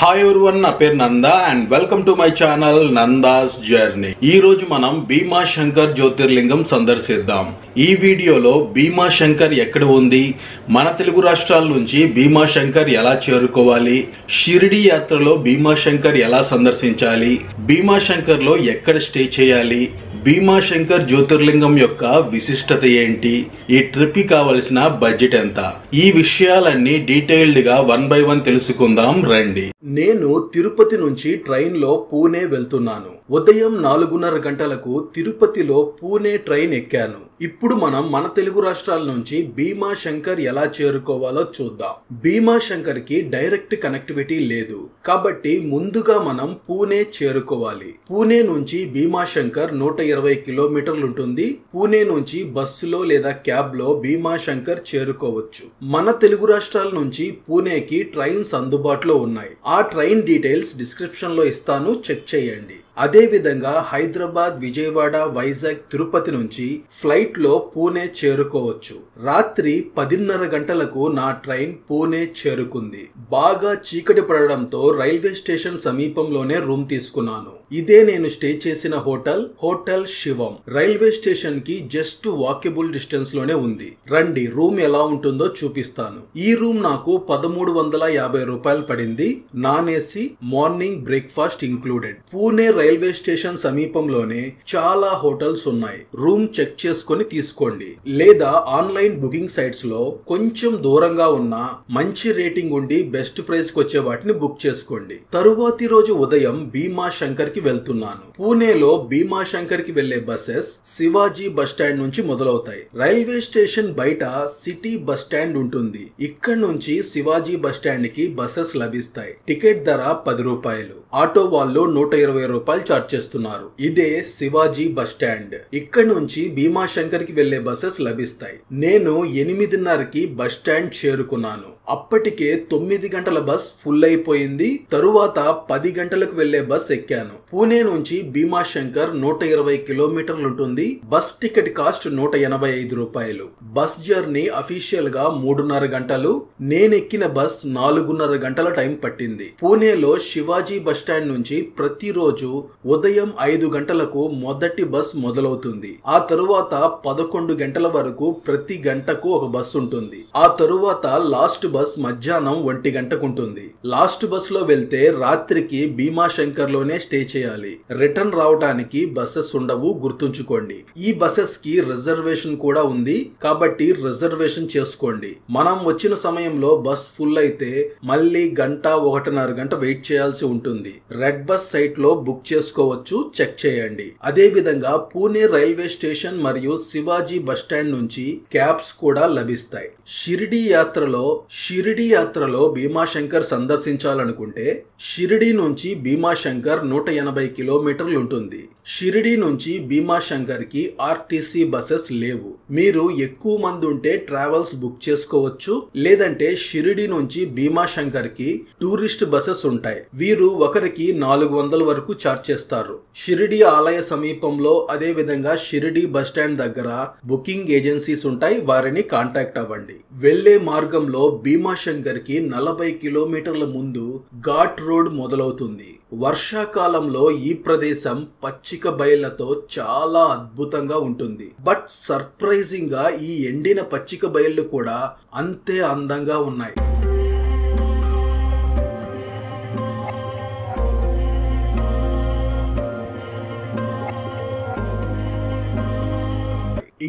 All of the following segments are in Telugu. हाय एवरीवन, ना पेर Nanda and welcome to my channel Nanda's journey. मनम भीमा शंकर ज्योतिर्लिंगम संदर्शिद्दाम। ఈ వీడియోలో భీమా శంకర్ ఎక్కడ ఉంది, మన తెలుగు రాష్ట్రాల నుంచి భీమా శంకర్ ఎలా చేరుకోవాలి, షిరిడి యాత్రలో భీమా శంకర్ ఎలా సందర్శించాలి, భీమా శంకర్లో ఎక్కడ స్టే చేయాలి, భీమా శంకర్ జ్యోతిర్లింగం యొక్క విశిష్టత ఏంటి, ఈ ట్రిప్ కి కావాల్సిన బడ్జెట్ ఎంత, ఈ విషయాలన్నీ డీటెయిల్డ్ గా వన్ బై వన్ తెలుసుకుందాం రండి। నేను తిరుపతి నుంచి ట్రైన్ లో పూనే వెళ్తున్నాను। ఉదయం 4:30 గంటలకు తిరుపతిలో పూనే ట్రైన్ ఎక్కాను। ఇప్పుడు మనం మన తెలుగు రాష్ట్రాల నుంచి భీమా శంకర్ ఎలా చేరుకోవాలో చూద్దాం। భీమా శంకర్ కి డైరెక్ట్ కనెక్టివిటీ లేదు కాబట్టి ముందుగా మనం పూణే చేరుకోవాలి। పూణే నుంచి భీమా శంకర్ 120 కిలోమీటర్లు ఉంటుంది। పూణే నుంచి బస్సులో లేదా క్యాబ్ లో భీమా శంకర్ చేరుకోవచ్చు। మన తెలుగు రాష్ట్రాల నుంచి పూణేకి ట్రైన్స్ అందుబాటులో ఉన్నాయి। ఆ ట్రైన్ డీటెయిల్స్ డిస్క్రిప్షన్ లో ఇస్తాను, చెక్ చేయండి। అదే విధంగా హైదరాబాద్, విజయవాడ, వైజాగ్, తిరుపతి నుంచి ఫ్లైట్ లో పూణే చేరుకోవచ్చు। రాత్రి 10:30 గంటలకు నా ట్రైన్ పూణే చేరుకుంది। బాగా చీకటి పడడంతో రైల్వే స్టేషన్ సమీపంలోనే రూమ్ తీసుకున్నాను। ఇదే నేను స్టే చేసిన hotel, hotel Shivam. Railway station కి జస్ట్ వాకబుల్ డిస్టెన్స్ లోనే ఉంది। రండి రూమ్ ఎలా ఉంటుందో చూపిస్తాను। ఈ రూమ్ నాకు 1350 రూపాయలు పడింది। Non AC, morning breakfast included. Pune railway station సమీపంలోనే చాలా హోటల్స్ ఉన్నాయి, రూమ్ చెక్ చేసుకొని తీసుకోండి లేదా ఆన్లైన్ బుకింగ్ సైట్స్ లో కొంచెం దూరంగా ఉన్న మంచి రేటింగ్ ఉండి బెస్ట్ ప్రైస్ కి వచ్చే వాటిని బుక్ చేసుకోండి। తరువాతి రోజు ఉదయం భీమా శంకర్ కి వెళ్తున్నాను। పూణేలో భీమా శంకర్ కి వెళ్లే బస్సెస్ శివాజీ బస్ స్టాండ్ నుంచి మొదలవుతాయి। రైల్వే స్టేషన్ బయట సిటీ బస్ స్టాండ్ ఉంటుంది। ఇక్కడ నుంచి శివాజీ బస్ స్టాండ్ కి బస్సెస్ లభిస్తాయి। టికెట్ ధర 10 రూపాయలు, ఆటో వాళ్ళు 120 రూపాయలు చార్జ్ చేస్తున్నారు। ఇదే శివాజీ బస్ స్టాండ్। ఇక్కడ నుంచి భీమా శంకర్ కి వెళ్లే బస్సెస్ లభిస్తాయి। నేను 8:30కి బస్ స్టాండ్ చేరుకున్నాను। అప్పటికే 9 గంటల బస్ ఫుల్ అయిపోయింది। తరువాత 10 గంటలకు వెళ్లే బస్ ఎక్కాను। పూణే నుంచి భీమా శంకర్ 120 కిలోమీటర్లు ఉంటుంది। బస్ టికెట్ కాస్ట్ 185 రూపాయలు। బస్ జర్నీ అఫీషియల్ గా 3:30 గంటలు, నేనెక్కిన బస్ 4:30 గంటల టైం పట్టింది। పూణేలో శివాజీ బస్ స్టాండ్ నుంచి ప్రతిరోజు ఉదయం 5 గంటలకు మొదటి బస్ మొదలవుతుంది। ఆ తరువాత 11 గంటల వరకు ప్రతి గంటకు ఒక బస్ ఉంటుంది। ఆ తరువాత లాస్ట్ బస్ మధ్యాహ్నం 1 గంటకు ఉంటుంది। లాస్ట్ బస్ లో వెళ్తే రాత్రికి భీమా శంకర్ లోనే స్టే చేయాలి। రిటర్న్ రావడానికి బస్సెస్ ఉండవు, గుర్తుంచుకోండి। ఈ బస్సెస్ కి రిజర్వేషన్ కూడా ఉంది కాబట్టి రిజర్వేషన్ చేసుకోండి। మనం వచ్చిన సమయంలో బస్ ఫుల్ అయితే మళ్ళీ గంట, 1:30 గంట వెయిట్ చేయాల్సి ఉంటుంది। రెడ్ బస్ సైట్ లో బుక్ చేసుకోవచ్చు, చెక్ చేయండి। అదే విధంగా పూణే రైల్వే స్టేషన్ మరియు శివాజీ బస్ స్టాండ్ నుంచి క్యాబ్స్ కూడా లభిస్తాయి। షిరిడి యాత్రలో భీమా శంకర్ సందర్శించాలనుకుంటే షిరిడి నుంచి భీమా శంకర్ 180 కిలోమీటర్లు ఉంటుంది। షిరిడి నుంచి భీమా శంకర్ కి ఆర్టీసీ బస్సెస్ లేవు। మీరు ఎక్కువ మంది ఉంటే ట్రావెల్స్ బుక్ చేసుకోవచ్చు, లేదంటే షిరిడి నుంచి భీమా శంకర్ కి టూరిస్ట్ బస్సెస్ ఉంటాయి। వీరు ఒకరికి 400 వరకు చార్జ్ చేస్తారు। షిరిడి ఆలయ సమీపంలో అదే విధంగా షిరిడి బస్ స్టాండ్ దగ్గర బుకింగ్ ఏజెన్సీస్ ఉంటాయి, వారిని కాంటాక్ట్ అవ్వండి। వెళ్లే మార్గంలో భీమా శంకర్ కి 40 కిలోమీటర్ల ముందు ఘాట్ రోడ్ మొదలవుతుంది। వర్షాకాలంలో ఈ ప్రదేశం పచ్చిక బయళ్లతో చాలా అద్భుతంగా ఉంటుంది। బట్ సర్ప్రైజింగ్ గా ఈ ఎండిన పచ్చిక బయళ్లు కూడా అంతే అందంగా ఉన్నాయి।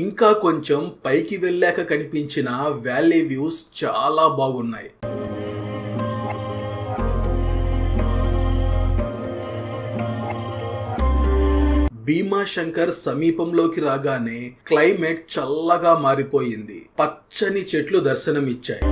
ఇంకా కొంచెం పైకి వెళ్ళాక కనిపించిన వ్యాలీ వ్యూస్ చాలా బాగున్నాయి। భీమా శంకర్ సమీపంలోకి రాగానే క్లైమేట్ చల్లగా మారిపోయింది। పచ్చని చెట్లు దర్శనమిచ్చాయి।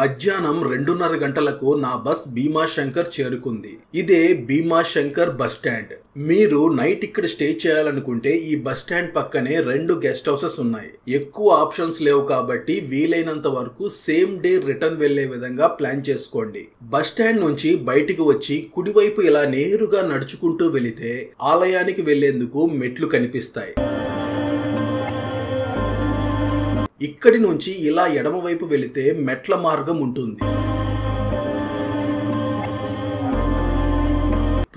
మధ్యాహ్నం 2:30 గంటలకు నా బస్ భీమా శంకర్ చేరుకుంది। ఇదే భీమా శంకర్ బస్ స్టాండ్। మీరు నైట్ ఇక్కడ స్టే చేయాలనుకుంటే ఈ బస్ స్టాండ్ పక్కనే 2 గెస్ట్ హౌసెస్ ఉన్నాయి। ఎక్కువ ఆప్షన్స్ లేవు కాబట్టి వీలైనంత వరకు సేమ్ డే రిటర్న్ వెళ్లే విధంగా ప్లాన్ చేసుకోండి। బస్ స్టాండ్ నుంచి బయటికి వచ్చి కుడివైపు ఇలా నేరుగా నడుచుకుంటూ వెళితే ఆలయానికి వెళ్లేందుకు మెట్లు కనిపిస్తాయి। ఇక్కడి నుంచి ఇలా ఎడమ వైపు వెళ్తే మెట్ల మార్గం ఉంటుంది.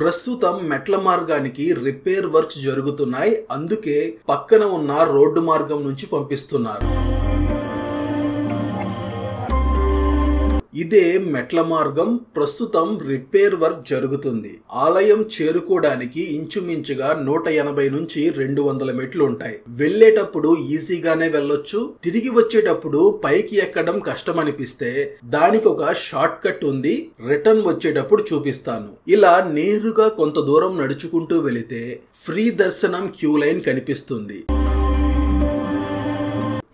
ప్రస్తుతం మెట్ల మార్గానికి రిపేర్ వర్క్స్ జరుగుతున్నాయి. అందుకే పక్కన ఉన్న రోడ్డు మార్గం నుంచి పంపిస్తున్నారు. ఇదే మెట్ల మార్గం. ప్రస్తుతం రిపేర్ వర్క్ జరుగుతుంది. ఆలయం చేరుకోవడానికి ఇంచుమించుగా 180 నుంచి 200 మెట్లు ఉంటాయి. వెళ్ళేటప్పుడు ఈజీగానే వెళ్ళొచ్చు. తిరిగి వచ్చేటప్పుడు పైకి ఎక్కడం కష్టం అనిపిస్తే దానికి ఒక షార్ట్ కట్ ఉంది. రిటర్న్ వచ్చేటప్పుడు చూపిస్తాను. ఇలా నేరుగా కొంత దూరం నడుచుకుంటూ వెళితే ఫ్రీ దర్శనం క్యూ లైన్ కనిపిస్తుంది.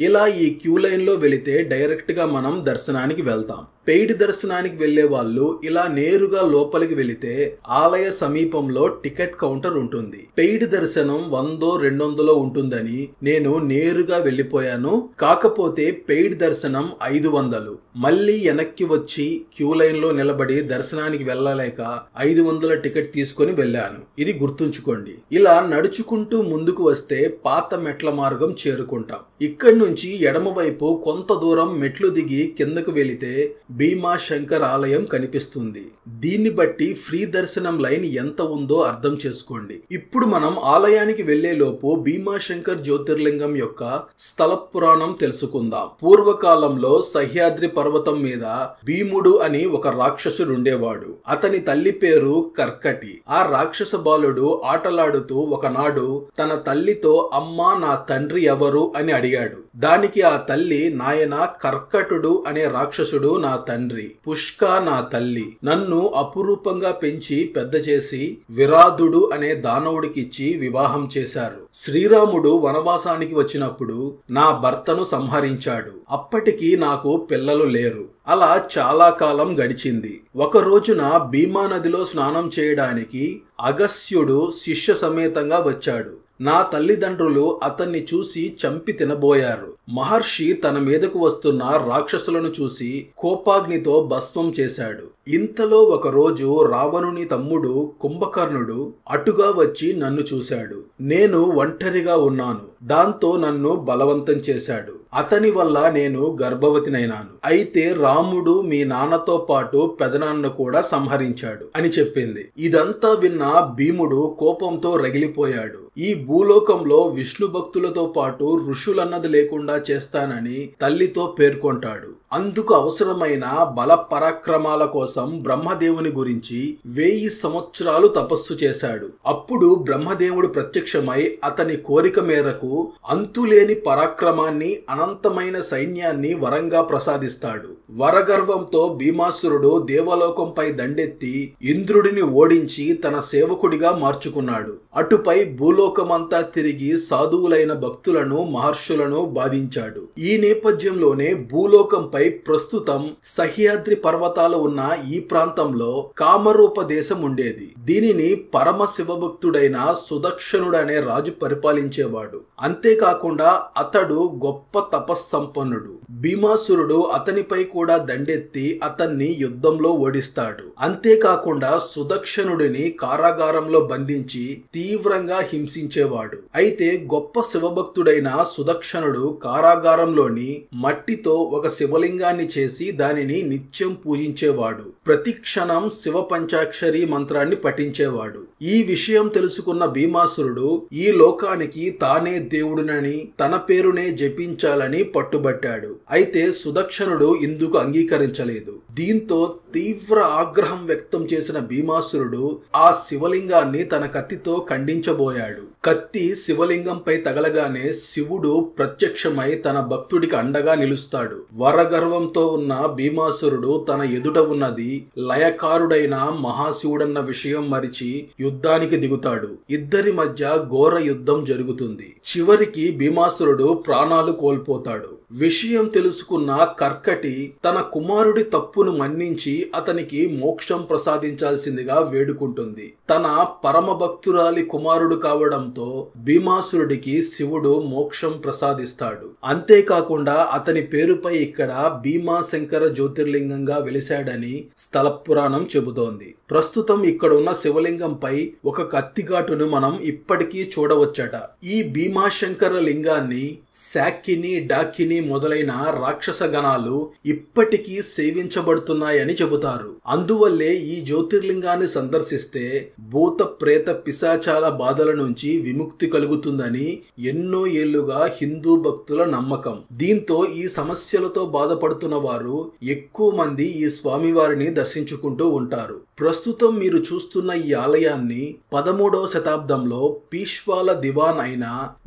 ఇలా ఈ క్యూ లైన్ లో వెళితే డైరెక్ట్ గా మనం దర్శనానికి వెళ్తాం. పెయిడ్ దర్శనానికి వెళ్లే వాళ్ళు ఇలా నేరుగా లోపలికి వెళితే ఆలయ సమీపంలో టికెట్ కౌంటర్ ఉంటుంది. పెయిడ్ దర్శనం 100-200 ఉంటుందని నేను నేరుగా వెళ్ళిపోయాను. కాకపోతే పెయిడ్ దర్శనం 500. మళ్ళీ వెనక్కి వచ్చి క్యూ లైన్ లో నిలబడి దర్శనానికి వెళ్ళలేక 500 టికెట్ తీసుకుని వెళ్ళాను. ఇది గుర్తుంచుకోండి. ఇలా నడుచుకుంటూ ముందుకు వస్తే పాత మెట్ల మార్గం చేరుకుంటాం. ఇక్కడి నుంచి ఎడమవైపు కొంత దూరం మెట్లు దిగి కిందకు వెళితే భీమా శంకర్ ఆలయం కనిపిస్తుంది. దీన్ని బట్టి ఫ్రీ దర్శనం లైన్ ఎంత ఉందో అర్థం చేసుకోండి. ఇప్పుడు మనం ఆలయానికి వెళ్లే లోపు భీమా శంకర్ జ్యోతిర్లింగం యొక్క స్థల పురాణం తెలుసుకుందాం. పూర్వకాలంలో సహ్యాద్రి పర్వతం మీద భీముడు అని ఒక రాక్షసుడు ఉండేవాడు. అతని తల్లి పేరు కర్కటి. ఆ రాక్షస బాలుడు ఆటలాడుతూ ఒకనాడు తన తల్లితో, అమ్మా నా తండ్రి ఎవరు అని అడిగాడు. దానికి ఆ తల్లి, నాయన కర్కటుడు అనే రాక్షసుడు నా తండ్రి, పుష్క నా తల్లి, నన్ను అపురూపంగా పెంచి పెద్ద చేసి విరాధుడు అనే దానవుడికిచ్చి వివాహం చేశారు. శ్రీరాముడు వనవాసానికి వచ్చినప్పుడు నా భర్తను సంహరించాడు. అప్పటికి నాకు పిల్లలు లేరు. అలా చాలా కాలం గడిచింది. ఒక రోజున భీమా నదిలో స్నానం చేయడానికి అగస్త్యుడు శిష్య సమేతంగా వచ్చాడు. నా తల్లిదండ్రులు అతన్ని చూసి చంపి తినబోయారు. మహర్షి తన మీదకు వస్తున్న రాక్షసులను చూసి కోపాగ్నితో భస్మం చేశాడు. ఇంతలో ఒకరోజు రావణుని తమ్ముడు కుంభకర్ణుడు అటుగా వచ్చి నన్ను చూశాడు. నేను ఒంటరిగా ఉన్నాను. దాంతో నన్ను బలవంతం చేశాడు. అతని వల్ల నేను గర్భవతినైనాను. అయితే రాముడు మీ నాన్నతో పాటు పెదనాన్న కూడా సంహరించాడు అని చెప్పింది. ఇదంతా విన్న భీముడు కోపంతో రగిలిపోయాడు. ఈ భూలోకంలో విష్ణు భక్తులతో పాటు ఋషులన్నది లేకుండా చేస్తానని తల్లితో పేర్కొంటాడు. అందుకు అవసరమైన బల పరాక్రమాల కోసం బ్రహ్మదేవుని గురించి 1000 సంవత్సరాలు తపస్సు చేశాడు. అప్పుడు బ్రహ్మదేవుడు ప్రత్యక్షమై అతని కోరిక మేరకు అంతులేని పరాక్రమాన్ని, అనంతమైన సైన్యాన్ని వరంగా ప్రసాదిస్తాడు. వరగర్వంతో భీమాసురుడు దేవలోకంపై దండెత్తి ఇంద్రుడిని ఓడించి తన సేవకుడిగా మార్చుకున్నాడు. అటుపై భూలోకమంతా తిరిగి సాధువులైన భక్తులను, మహర్షులను బాధించాడు. ఈ నేపథ్యంలోనే భూలోకంపై ప్రస్తుతం సహ్యాద్రి పర్వతాలు ఉన్న ఈ ప్రాంతంలో కామరూప దేశం ఉండేది. దీనిని పరమ శివభక్తుడైన సుదక్షణుడు అనే రాజు పరిపాలించేవాడు. అంతేకాకుండా అతడు గొప్ప తపస్సంపన్నుడు. భీమాసురుడు అతనిపై కూడా దండెత్తి అతన్ని యుద్ధంలో ఓడిస్తాడు. అంతేకాకుండా సుదక్షణుడిని కారాగారంలో బంధించి తీవ్రంగా హింసించేవాడు. అయితే గొప్ప శివభక్తుడైన సుదక్షణుడు కారాగారంలోని మట్టితో ఒక శివలింగాన్ని చేసి దానిని నిత్యం పూజించేవాడు. ప్రతి క్షణం శివ పంచాక్షరి మంత్రాన్ని పఠించేవాడు. ఈ విషయం తెలుసుకున్న భీమాసురుడు ఈ లోకానికి తానే దేవుడునని, తన పేరునే జపించాలని పట్టుబట్టాడు. అయితే సుదక్షణుడు ఇందుకు అంగీకరించలేదు. దీంతో తీవ్ర ఆగ్రహం వ్యక్తం చేసిన భీమాసురుడు ఆ శివలింగాన్ని తన కత్తితో ఖండించబోయాడు. కత్తి శివలింగంపై తగలగానే శివుడు ప్రత్యక్షమై తన భక్తుడికి అండగా నిలుస్తాడు. వరగర్వంతో ఉన్న భీమాసురుడు తన ఎదుట ఉన్నది లయకారుడైన మహాశివుడన్న విషయం మరిచి యుద్ధానికి దిగుతాడు. ఇద్దరి మధ్య ఘోర యుద్ధం జరుగుతుంది. చివరికి భీమాసురుడు ప్రాణాలు కోల్పోతాడు. విషయం తెలుసుకున్న కర్కటి తన కుమారుడి తప్పును మన్నించి అతనికి మోక్షం ప్రసాదించాల్సిందిగా వేడుకుంటుంది. తన పరమ భక్తురాలి కుమారుడు కావడంతో భీమాసురుడికి శివుడు మోక్షం ప్రసాదిస్తాడు. అంతేకాకుండా అతని పేరుపై ఇక్కడ భీమా శంకర జ్యోతిర్లింగంగా వెలిశాడని స్థల పురాణం చెబుతోంది. ప్రస్తుతం ఇక్కడ ఉన్న శివలింగంపై ఒక కత్తిఘాటును మనం ఇప్పటికీ చూడవచ్చట. ఈ భీమా శంకర లింగాన్ని శాకిని, డాకిని మొదలైన రాక్షస గణాలు ఇప్పటికీ సేవించబడుతున్నాయని చెబుతారు. అందువల్లే ఈ జ్యోతిర్లింగాన్ని సందర్శిస్తే భూత ప్రేత పిశాచాల బాధల నుంచి విముక్తి కలుగుతుందని ఎన్నో ఏళ్లుగా హిందూ భక్తుల నమ్మకం. దీంతో ఈ సమస్యలతో బాధపడుతున్న వారు ఎక్కువ మంది ఈ స్వామివారిని దర్శించుకుంటూ ఉంటారు. ప్రస్తుతం మీరు చూస్తున్న ఈ ఆలయాన్ని 13వ శతాబ్దంలో పీష్వాల దివాన్ అయిన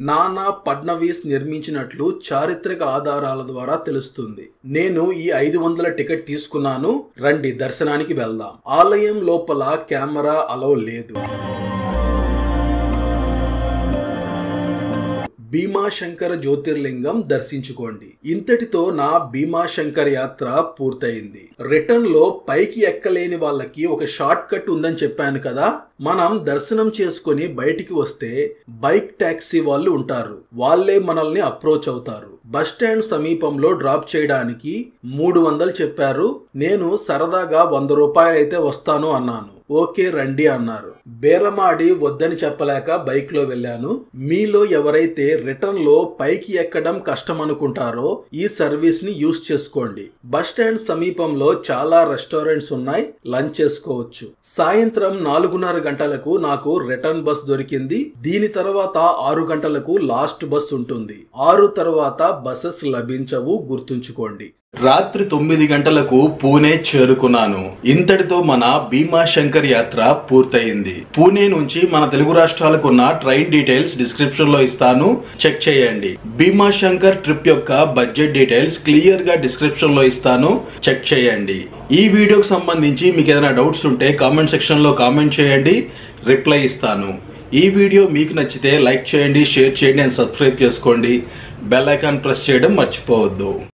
నానా పడ్నవీస్ నిర్మించినట్లు చారిత్రక ఆధారాల ద్వారా తెలుస్తుంది. నేను ఈ 500 టికెట్ తీసుకున్నాను, రండి దర్శనానికి వెళ్దాం. ఆలయం లోపల కెమెరా అలో లేదు. భీమా శంకర జ్యోతిర్లింగం దర్శించుకోండి. ఇంతటితో నా భీమా శంకర్ యాత్ర పూర్తయింది. రిటర్న్ లో పైకి ఎక్కలేని వాళ్ళకి ఒక షార్ట్ కట్ ఉందని చెప్పాను కదా, మనం దర్శనం చేసుకుని బయటికి వస్తే బైక్ టాక్సీ వాళ్ళు ఉంటారు, వాళ్ళే మనల్ని అప్రోచ్ అవుతారు. బస్ స్టాండ్ సమీపంలో డ్రాప్ చేయడానికి 300 చెప్పారు. నేను సరదాగా 100 రూపాయలు అయితే వస్తాను అన్నాను. ఓకే రండి అన్నారు. బేరమాడి వద్దని చెప్పలేక బైక్ లో వెళ్ళాను. మీలో ఎవరైతే రిటర్న్ లో పైకి ఎక్కడం కష్టం అనుకుంటారో ఈ సర్వీస్ ని యూస్ చేసుకోండి. బస్ స్టాండ్ సమీపంలో చాలా రెస్టారెంట్స్ ఉన్నాయి, లంచ్ చేసుకోవచ్చు. సాయంత్రం 4:30 గంటలకు నాకు రిటర్న్ బస్ దొరికింది. దీని తర్వాత 6 గంటలకు లాస్ట్ బస్ ఉంటుంది. 6 తర్వాత బసెస్ లభించవు, గుర్తుంచుకోండి. రాత్రి 9 గంటలకు పూనే చేరుకున్నాను. ఇంతటితో మన భీమా శంకర్ యాత్ర పూర్తయింది. పూణే నుంచి మన తెలుగు రాష్ట్రాలకు ఉన్న ట్రైన్ డీటెయిల్స్ డిస్క్రిప్షన్ లో ఇస్తాను, చెక్ చేయండి. భీమా శంకర్ ట్రిప్ యొక్క బడ్జెట్ డీటెయిల్స్ క్లియర్ గా డిస్క్రిప్షన్ లో ఇస్తాను, చెక్ చేయండి. ఈ వీడియోకు సంబంధించి మీకు ఏదైనా డౌట్స్ ఉంటే కామెంట్ సెక్షన్ లో కామెంట్ చేయండి, రిప్లై ఇస్తాను. ఈ వీడియో మీకు నచ్చితే లైక్ చేయండి, షేర్ చేయండి అండ్ సబ్స్క్రైబ్ చేసుకోండి. బెల్ ఐకాన్ ప్రెస్ చేయడం మర్చిపోవద్దు.